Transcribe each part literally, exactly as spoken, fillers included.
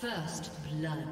First blood.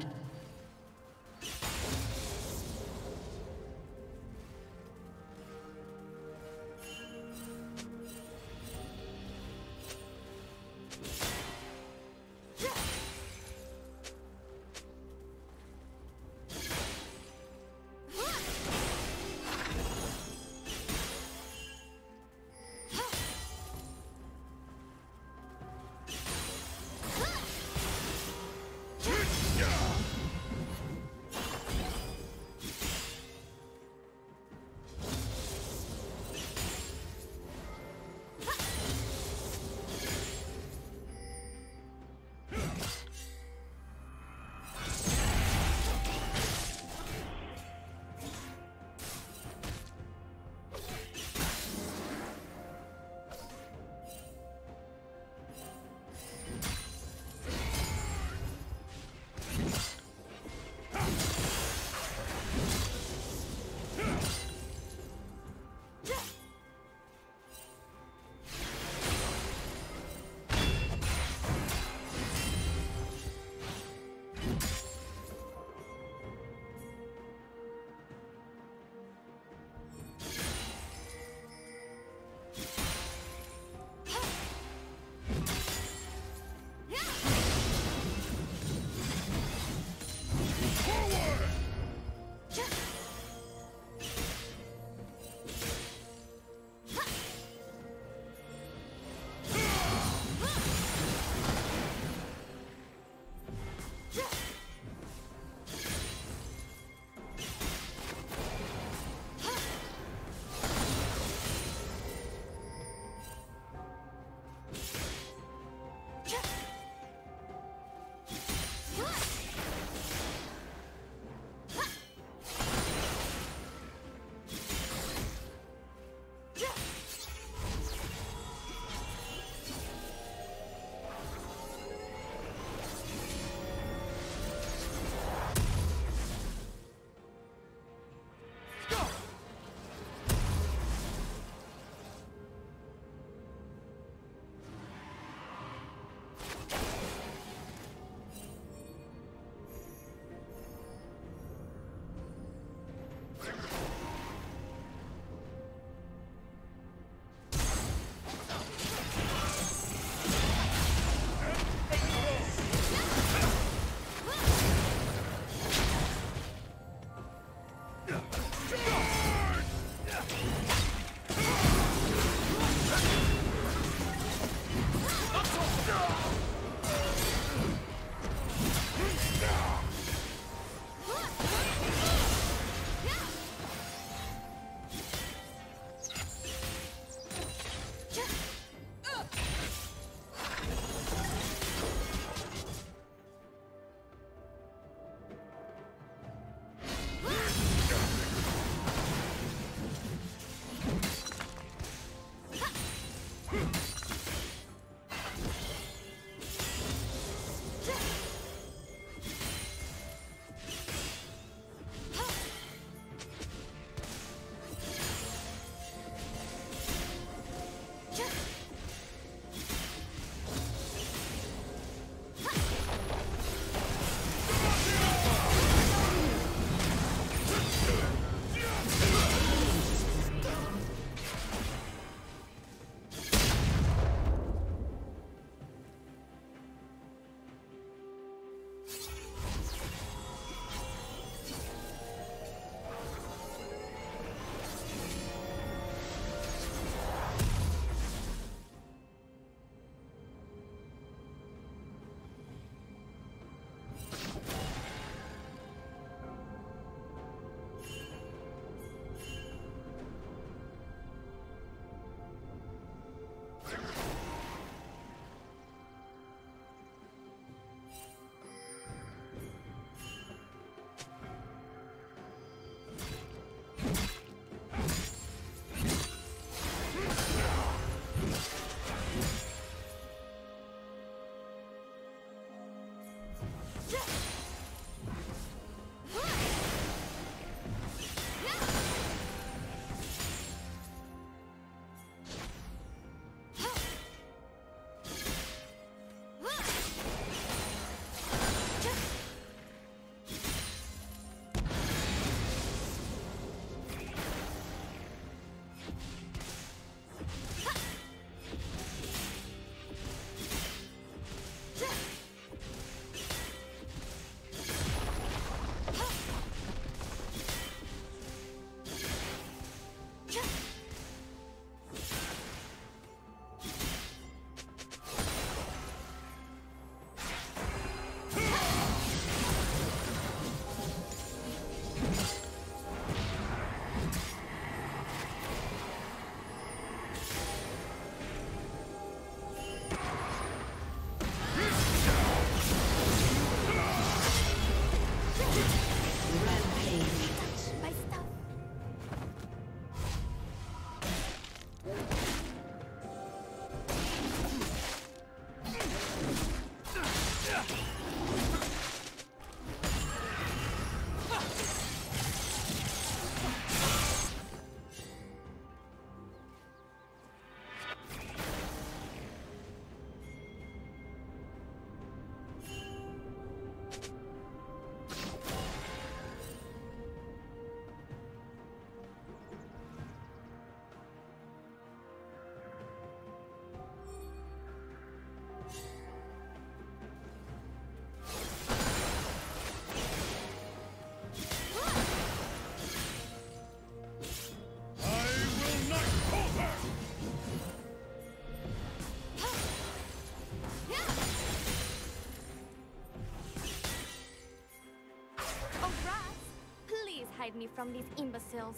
me from these imbeciles.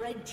Red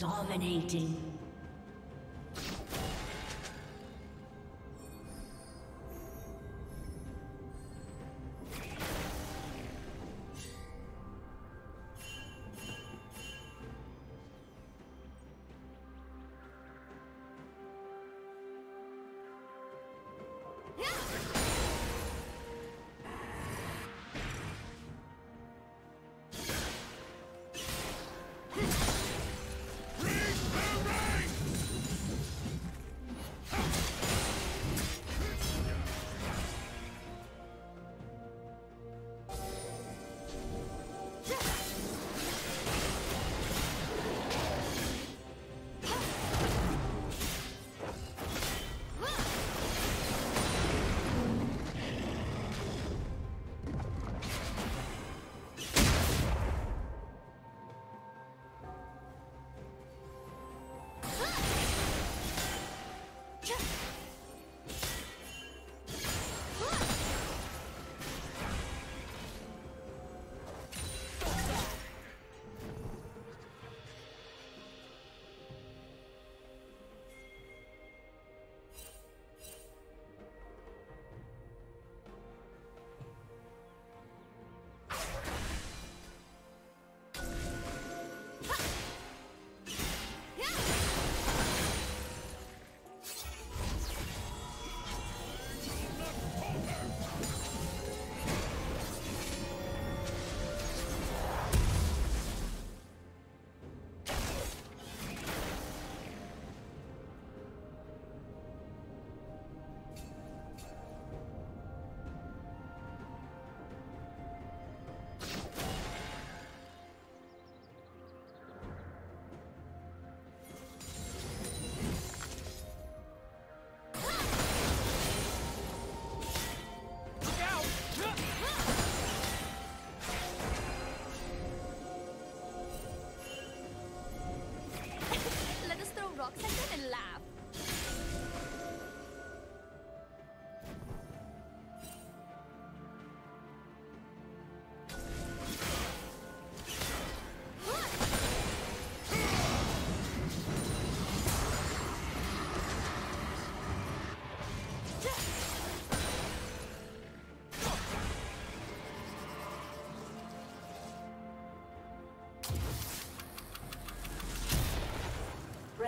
Dominating.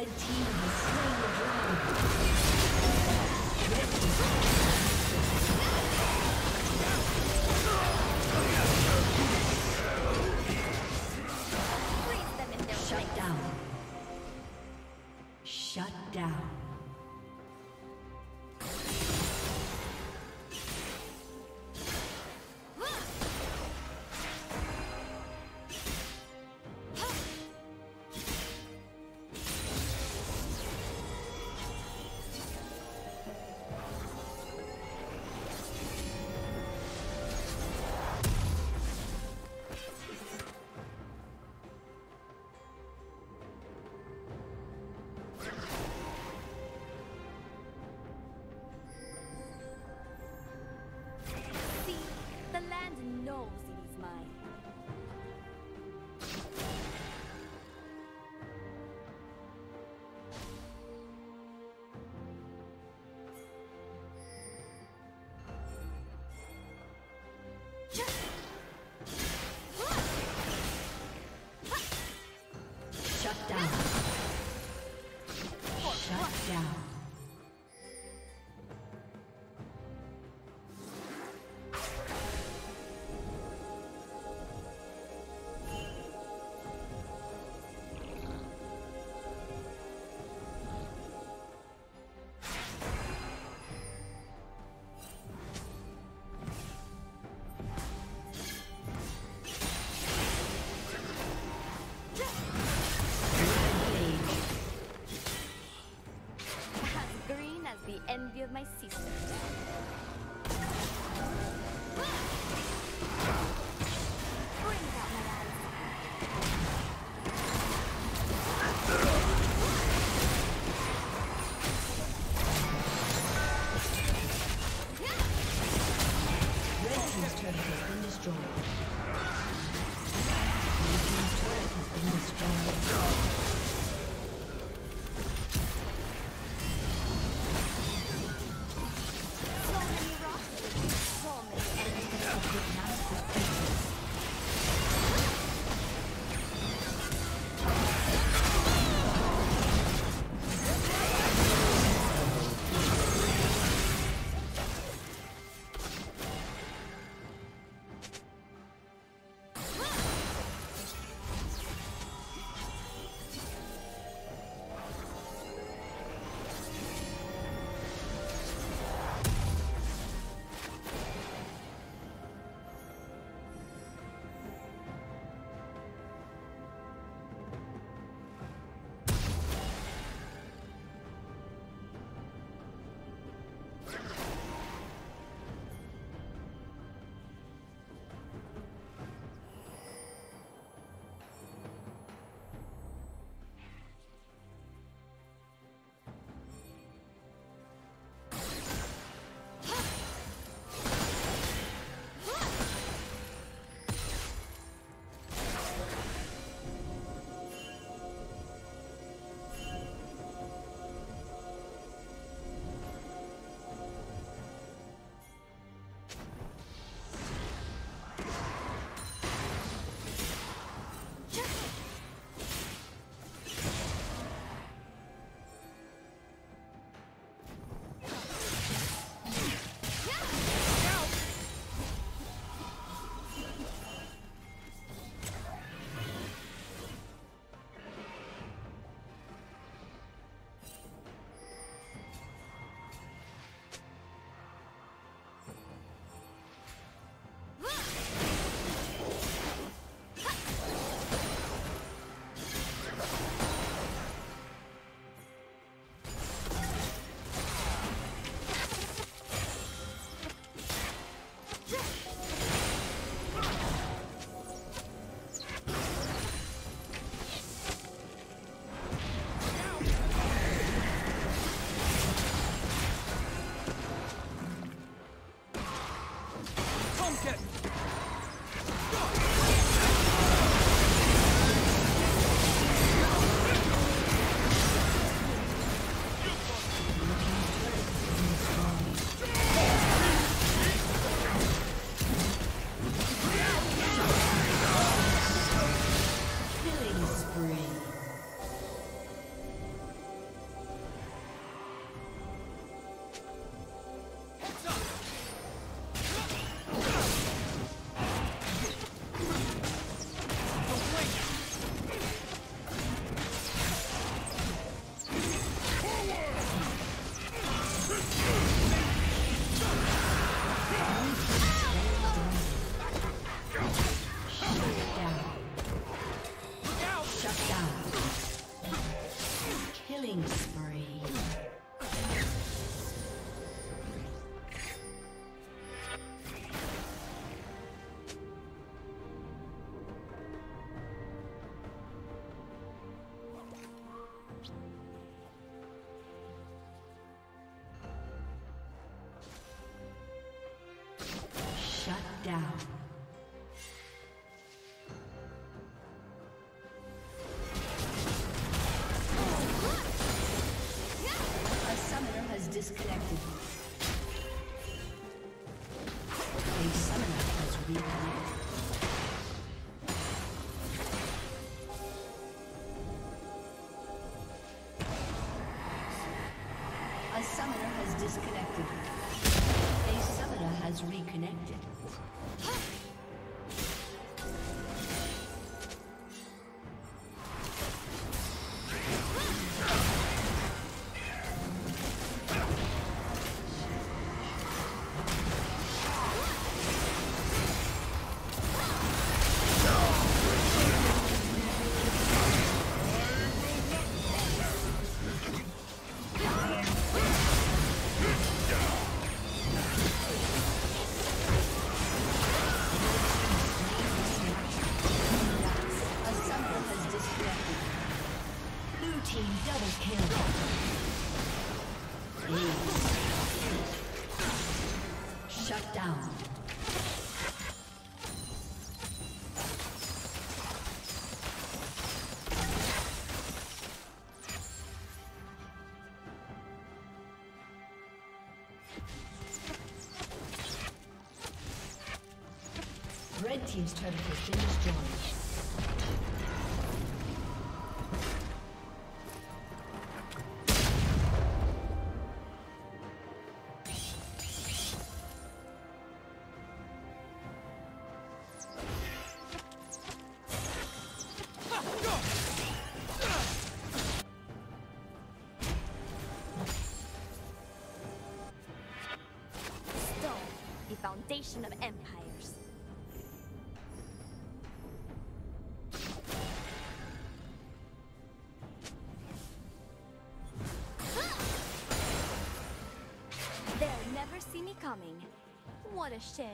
Red team has slain the dragon. Envy of my sister. Team double kill. Shut down. Red team's turret has been destroyed. Foundation of empires. They'll never see me coming. What a shame.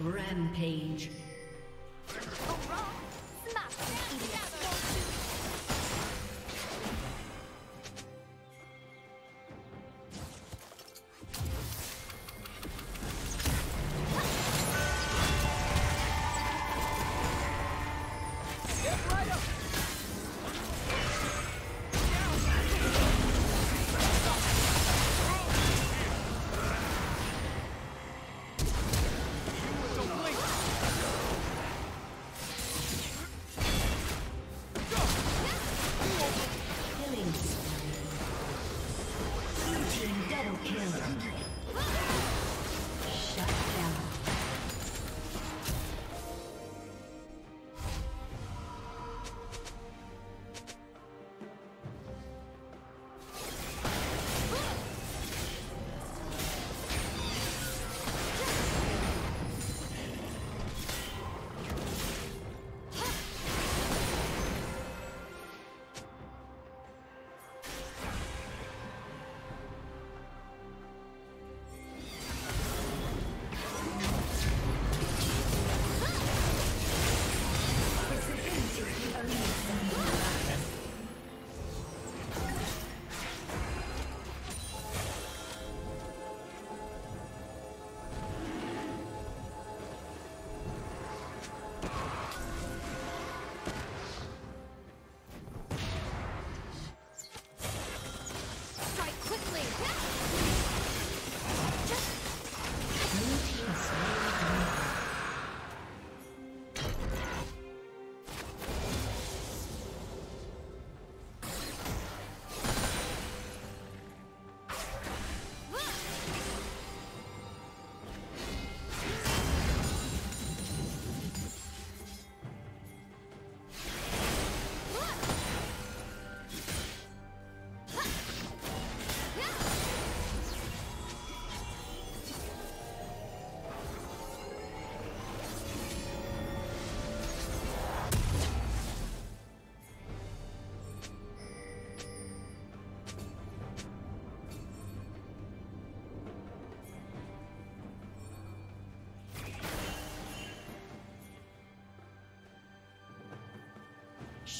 Rampage.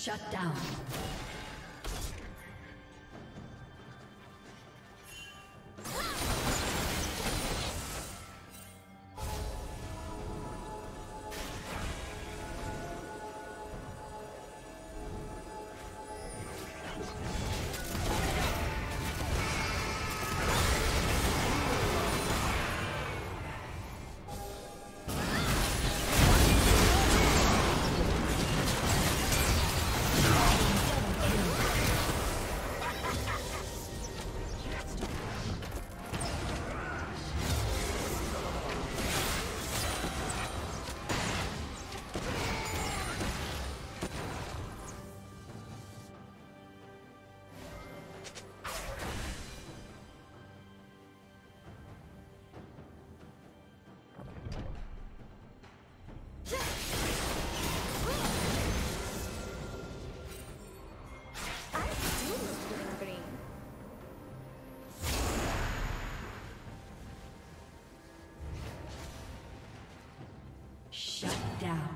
Shut down. Shut down.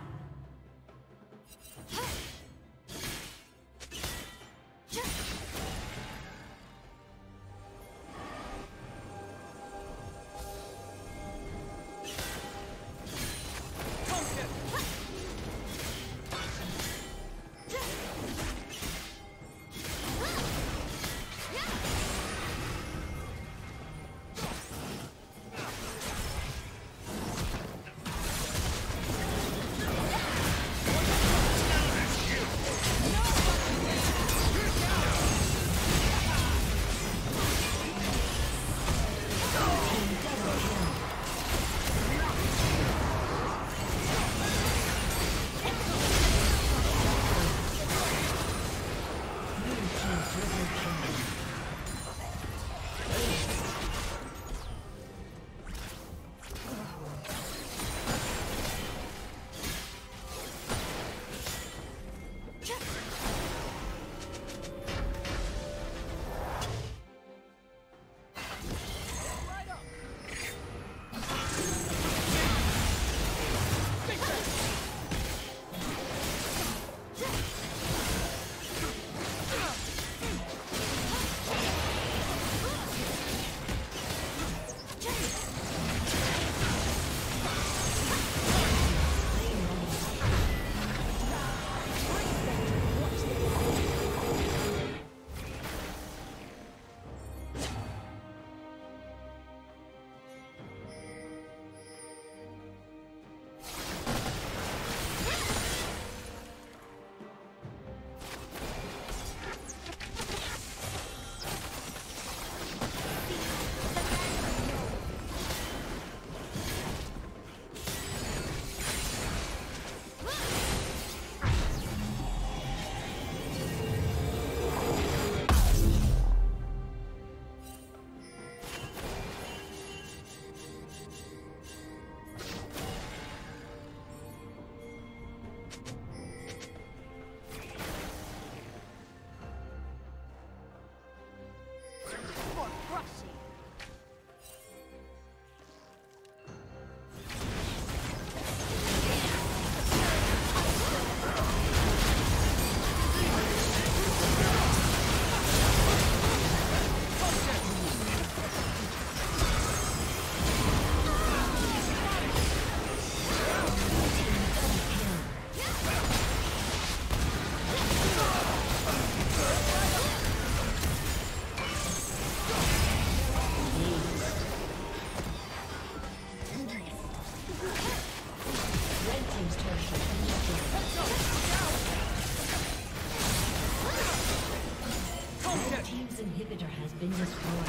Inhibitor has been destroyed.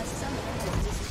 A summoner has destroyed.